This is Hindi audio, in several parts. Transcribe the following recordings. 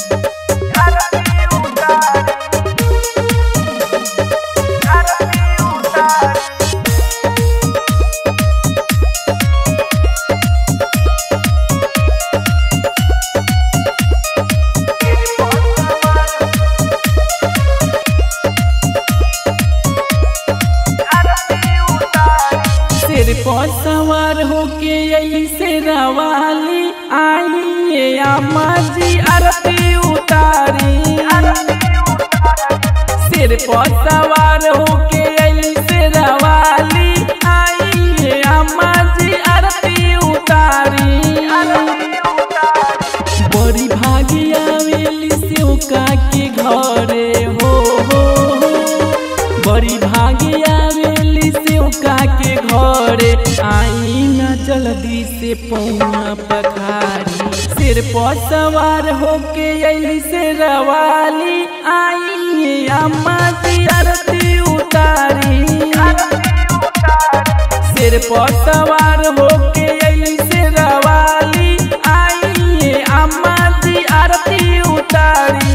पर सवार होके अइली शेरावाली आइए अम्मा जी आरती उतारी। सिर पर सवार होके अइली शेरावाली आइए अम्मा जी आरती उतारी। बड़ी भागिया आवेली श्योका के घरे हो बड़ी भागिया आवेली श्योका के घरे। आई ना जल्दी से पौना पखारी। सिर पर सवार होके अइली शेरावाली आई अम्मा जी आरती उतारी। सिर पर सवार होके अइली शेरावाली आई अम्मा जी आरती उतारी।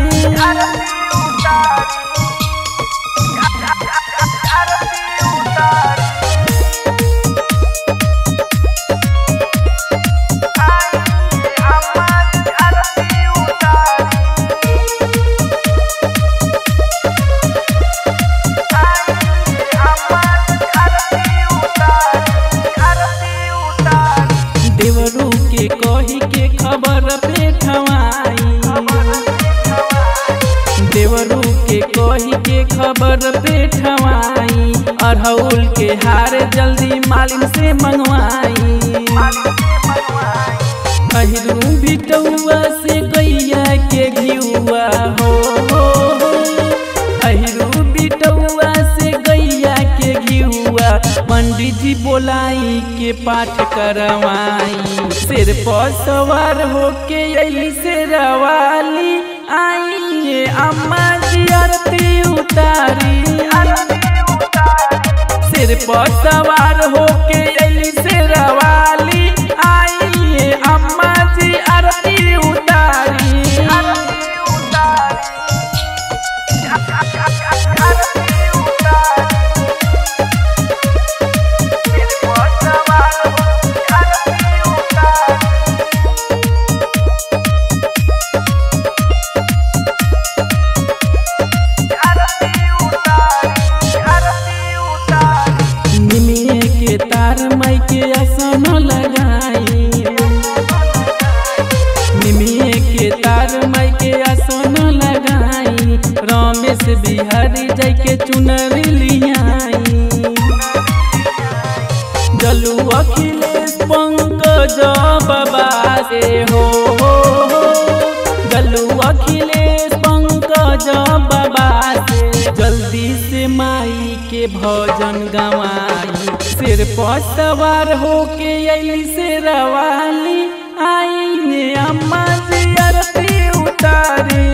देवरू के कही के खबर पेठवाई। देवरू के कही के खबर पेठवाई। अरहुल के हार जल्दी मालिन से मंगवाई। अहिरू बिटौआ से गैया के घिउआ हो। अहिरू बिटौआ से गैया के घिउआ। पंडित जी बोलाई के पाठ करवाई। सिर पर सवार होके अइली शेरावाली आइए अम्मा जी आरती उतारी। सिर पर सवार होके अइली शेरावाली आइए अम्मा जी आरती उतारी। माई के आसन लगाई। निमिये के तार माई के आसन लगाई। रमेश बिहारी जाय के चुनरी लियाई। जलू अखिलेश पंकज बाबा से हो। जलू अखिलेश पंकज बाबा से। जल्दी से माई के भजन गवाई। सिर पर सवार होके अइली शेरावाली आइए अम्मा जी आरती उतारी।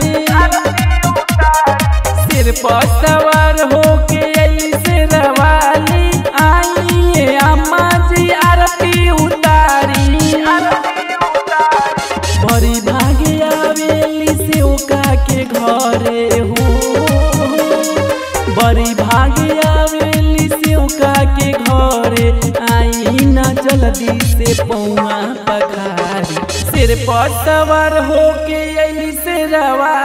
सिर पर सवार होके अइली शेरावाली आइए अम्मा जी आरती उतारी। बड़ी भागिया आवेली श्योका के घरे हो। बड़ी भागिया आवेली श्योका के घरे। आई ना जल्दी से पौना पखारी। सिर पर सवार होके अइली शेरावाली।